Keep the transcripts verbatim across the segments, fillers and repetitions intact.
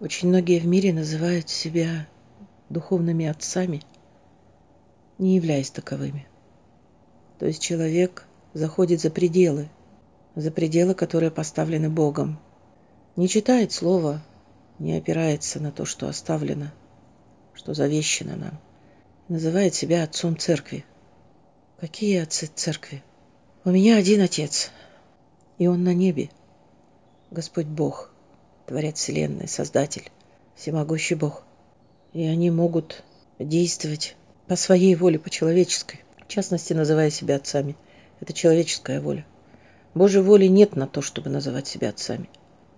Очень многие в мире называют себя духовными отцами, не являясь таковыми. То есть человек заходит за пределы, за пределы, которые поставлены Богом. Не читает Слово, не опирается на то, что оставлено, что завещено нам. Называет себя отцом церкви. Какие отцы церкви? У меня один отец, и он на небе. Господь Бог, Творец Вселенной, Создатель, Всемогущий Бог. И они могут действовать по своей воле, по человеческой, в частности, называя себя отцами. Это человеческая воля. Божьей воли нет на то, чтобы называть себя отцами.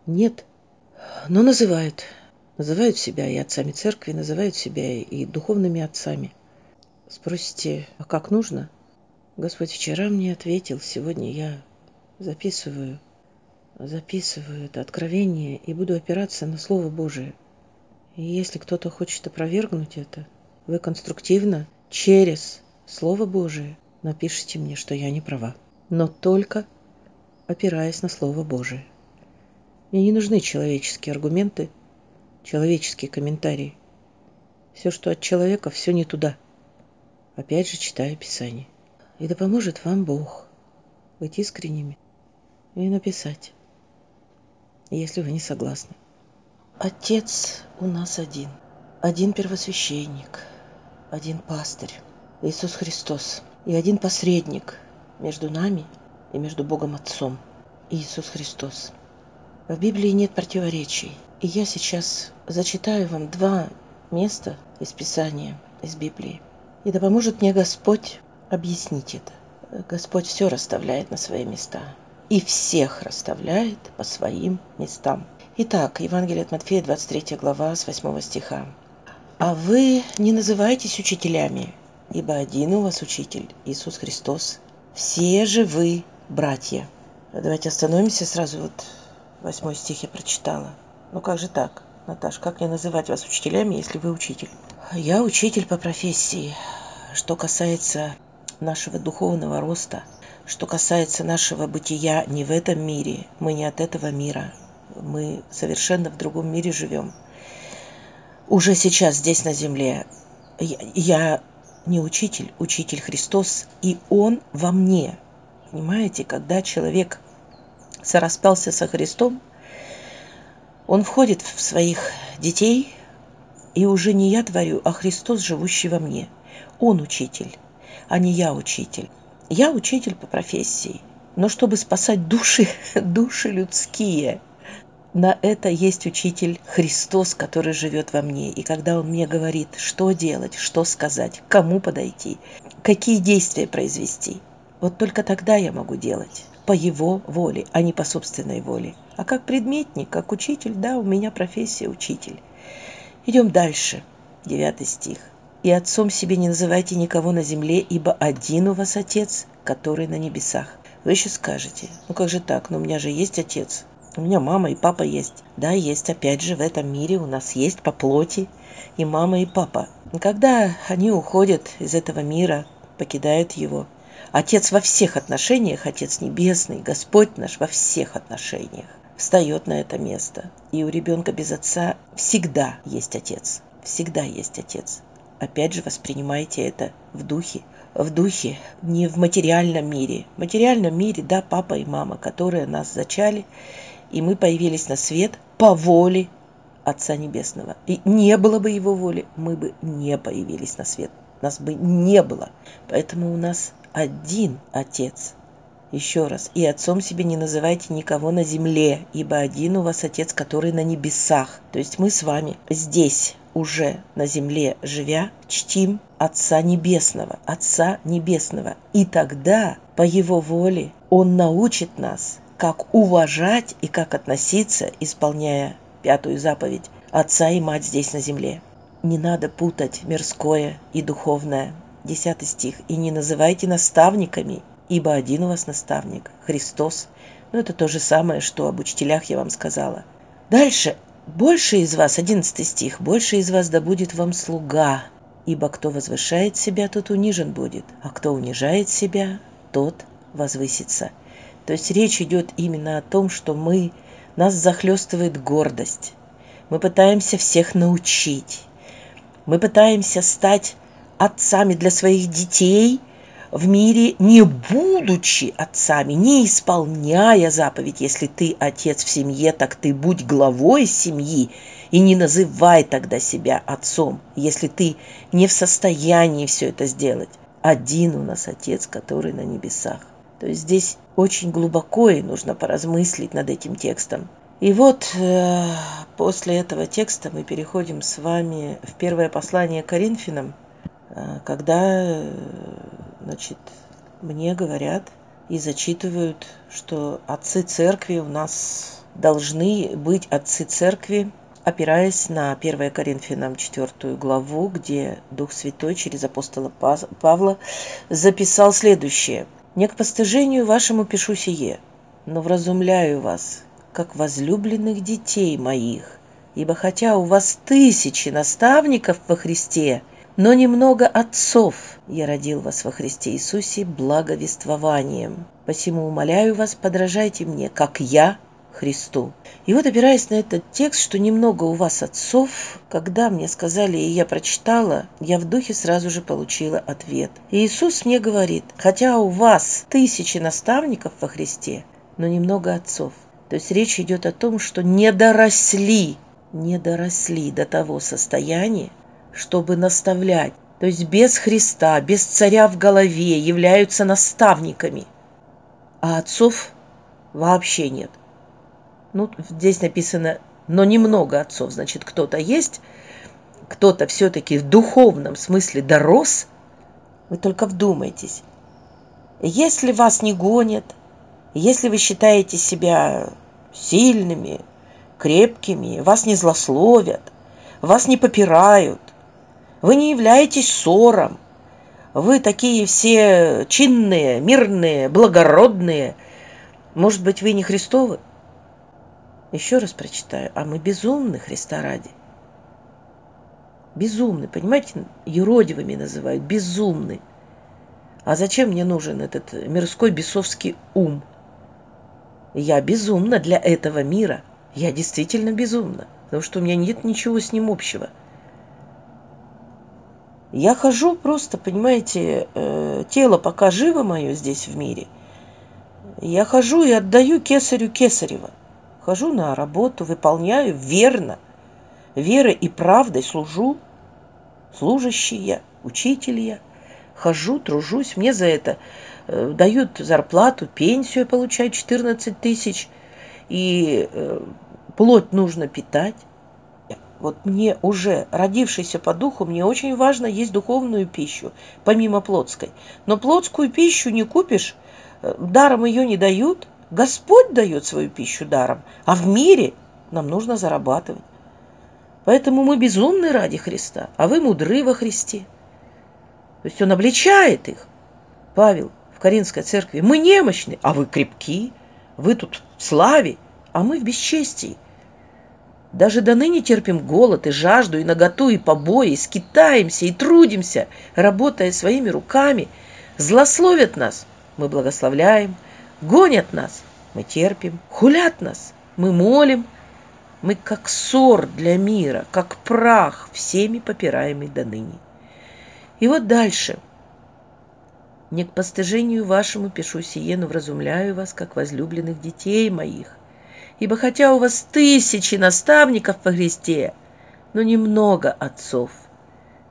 Нет. Но называют. Называют себя и отцами церкви, называют себя и духовными отцами. Спросите, а как нужно? Господь вчера мне ответил, сегодня я записываю, записываю это откровение и буду опираться на Слово Божие. И если кто-то хочет опровергнуть это, вы конструктивно через Слово Божие напишите мне, что я не права. Но только опираясь на Слово Божие. Мне не нужны человеческие аргументы, человеческие комментарии. Все, что от человека, все не туда. Опять же, читаю Писание. И да поможет вам Бог быть искренними и написать, если вы не согласны. Отец у нас один. Один первосвященник, один пастырь, Иисус Христос. И один посредник между нами и между Богом Отцом, Иисус Христос. В Библии нет противоречий. И я сейчас зачитаю вам два места из Писания, из Библии. И да поможет мне Господь объяснить это. Господь все расставляет на свои места. И всех расставляет по своим местам. Итак, Евангелие от Матфея, двадцать третья глава, с восьмого стиха. «А вы не называйтесь учителями, ибо один у вас учитель, Иисус Христос. Все же вы братья». Давайте остановимся сразу вот. Восьмой стих я прочитала. Ну как же так, Наташ, как мне называть вас учителями, если вы учитель? Я учитель по профессии. Что касается нашего духовного роста, что касается нашего бытия не в этом мире, мы не от этого мира, мы совершенно в другом мире живем. Уже сейчас здесь на земле я, я не учитель, учитель Христос, и Он во мне. Понимаете, когда человек сораспялся со Христом, он входит в своих детей, и уже не я творю, а Христос, живущий во мне. Он учитель, а не я учитель. Я учитель по профессии, но чтобы спасать души, души людские, на это есть учитель Христос, который живет во мне. И когда Он мне говорит, что делать, что сказать, к кому подойти, какие действия произвести, вот только тогда я могу делать. По Его воле, а не по собственной воле. А как предметник, как учитель, да, у меня профессия учитель. Идем дальше. Девятый стих. «И отцом себе не называйте никого на земле, ибо один у вас отец, который на небесах». Вы еще скажете, ну как же так, но у меня же есть отец. У меня мама и папа есть. Да, есть, опять же, в этом мире у нас есть по плоти и мама, и папа. Когда они уходят из этого мира, покидают его, Отец во всех отношениях, Отец Небесный, Господь наш во всех отношениях встает на это место. И у ребенка без отца всегда есть отец. Всегда есть отец. Опять же, воспринимайте это в духе. В духе, не в материальном мире. В материальном мире, да, папа и мама, которые нас зачали, и мы появились на свет по воле Отца Небесного. И не было бы Его воли, мы бы не появились на свет. Нас бы не было. Поэтому у нас один Отец. Еще раз. «И отцом себе не называйте никого на земле, ибо один у вас Отец, который на небесах». То есть мы с вами здесь, уже на земле живя, чтим Отца Небесного. Отца Небесного. И тогда, по Его воле, Он научит нас, как уважать и как относиться, исполняя пятую заповедь, Отца и Мать здесь на земле. Не надо путать мирское и духовное. Десятый стих. «И не называйте наставниками, ибо один у вас наставник, Христос». Ну, это то же самое, что об учителях я вам сказала. Дальше. «Больше из вас», одиннадцатый стих, «больше из вас да будет вам слуга, ибо кто возвышает себя, тот унижен будет, а кто унижает себя, тот возвысится». То есть речь идет именно о том, что мы, нас захлестывает гордость. мы пытаемся всех научить, мы пытаемся стать отцами для своих детей в мире, не будучи отцами, не исполняя заповедь. Если ты отец в семье, так ты будь главой семьи и не называй тогда себя отцом, если ты не в состоянии все это сделать. Один у нас Отец, который на небесах. То есть здесь очень глубоко и нужно поразмыслить над этим текстом. И вот э, после этого текста мы переходим с вами в первое послание Коринфянам, э, когда э, значит, мне говорят и зачитывают, что отцы церкви у нас должны быть отцы церкви, опираясь на первое Коринфянам четвёртую главу, где Дух Святой через апостола Павла записал следующее. «Не к постыжению вашему пишу сие, но вразумляю вас, как возлюбленных детей моих, ибо хотя у вас тысячи наставников во Христе, но немного отцов я родил вас во Христе Иисусе благовествованием. Посему умоляю вас, подражайте мне, как я Христу». И вот, опираясь на этот текст, что немного у вас отцов, когда мне сказали, и я прочитала, я в духе сразу же получила ответ. И Иисус мне говорит, хотя у вас тысячи наставников во Христе, но немного отцов. То есть речь идет о том, что не доросли, не доросли до того состояния, чтобы наставлять. То есть без Христа, без царя в голове являются наставниками, а отцов вообще нет. Ну, здесь написано, но немного отцов, значит, кто-то есть, кто-то все-таки в духовном смысле дорос. Вы только вдумайтесь. Если вас не гонят, если вы считаете себя сильными, крепкими, вас не злословят, вас не попирают, вы не являетесь ссором, вы такие все чинные, мирные, благородные, может быть, вы не Христовы? Еще раз прочитаю. А мы безумны Христа ради. Безумны, понимаете, юродивыми называют, безумны. А зачем мне нужен этот мирской бесовский ум? Я безумна для этого мира. Я действительно безумна, потому что у меня нет ничего с ним общего. Я хожу просто, понимаете, тело пока живо мое здесь в мире. Я хожу и отдаю кесарю кесарева. Хожу на работу, выполняю верно, верой и правдой служу, служащий я, учитель я, хожу, тружусь, мне за это э, дают зарплату, пенсию я получаю четырнадцать тысяч, и э, плоть нужно питать. Вот мне уже, родившийся по духу, мне очень важно есть духовную пищу, помимо плотской. Но плотскую пищу не купишь, э, даром ее не дают. Господь дает свою пищу даром, а в мире нам нужно зарабатывать. Поэтому мы безумны ради Христа, а вы мудры во Христе. То есть он обличает их. Павел в Коринфской церкви. Мы немощны, а вы крепки. Вы тут в славе, а мы в бесчестии. Даже до ныне терпим голод и жажду, и наготу, и побои, и скитаемся, и трудимся, работая своими руками. Злословят нас, мы благословляем. Гонят нас, мы терпим, хулят нас, мы молим, мы как сор для мира, как прах, всеми попираемый доныне. И вот дальше. «Не к постыжению вашему пишу сие, но вразумляю вас, как возлюбленных детей моих, ибо хотя у вас тысячи наставников во Христе, но немного отцов.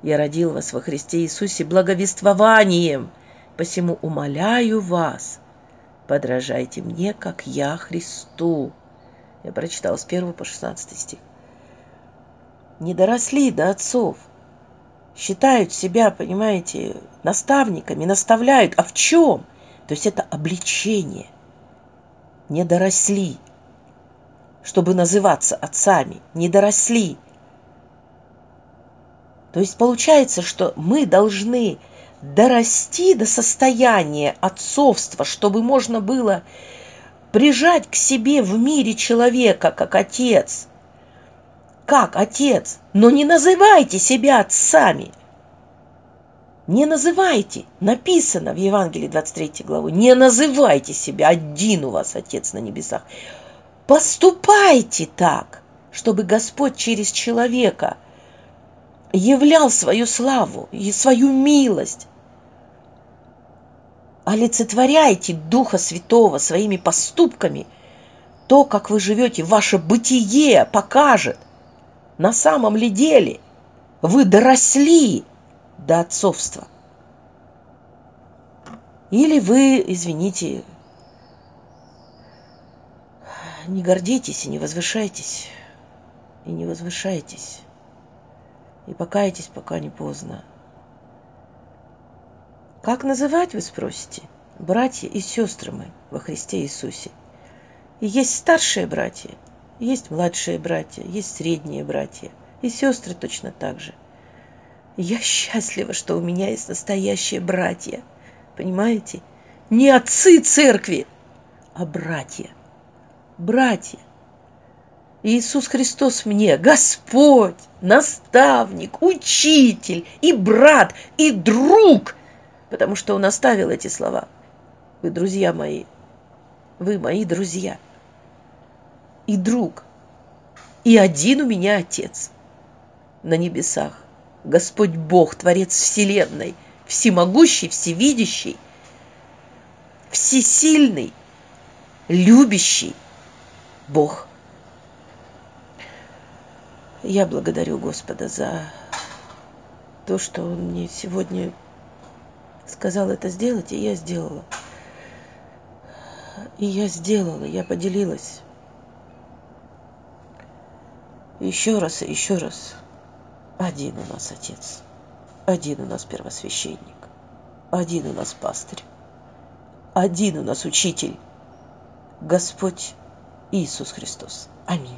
Я родил вас во Христе Иисусе благовествованием, посему умоляю вас, подражайте мне, как я Христу». Я прочитала с первого по шестнадцатый стих. Не доросли до отцов. Считают себя, понимаете, наставниками, наставляют. А в чем? То есть это обличение. Не доросли, чтобы называться отцами. Не доросли. То есть получается, что мы должны дорасти до состояния отцовства, чтобы можно было прижать к себе в мире человека как отец. Как отец. Но не называйте себя отцами. Не называйте. Написано в Евангелии двадцать третьей главе. Не называйте себя. Один у вас Отец на небесах. Поступайте так, чтобы Господь через человека являл свою славу и свою милость. Олицетворяйте Духа Святого своими поступками. То, как вы живете, ваше бытие покажет. На самом ли деле вы доросли до отцовства? Или вы, извините, не гордитесь и не возвышайтесь, и не возвышайтесь, и покайтесь, пока не поздно. Как называть, вы спросите, братья и сестры мы во Христе Иисусе? И есть старшие братья, есть младшие братья, есть средние братья, и сестры точно так же. Я счастлива, что у меня есть настоящие братья, понимаете? Не отцы церкви, а братья. Братья, Иисус Христос мне Господь, наставник, учитель, и брат, и друг, потому что Он оставил эти слова. Вы друзья мои, вы мои друзья, и друг, и один у меня Отец на небесах, Господь Бог, Творец Вселенной, всемогущий, всевидящий, всесильный, любящий Бог. Я благодарю Господа за то, что Он мне сегодня сказал это сделать, и я сделала. И я сделала, я поделилась. Еще раз и еще раз. Один у нас Отец, один у нас первосвященник, один у нас пастырь, один у нас учитель, Господь Иисус Христос. Аминь.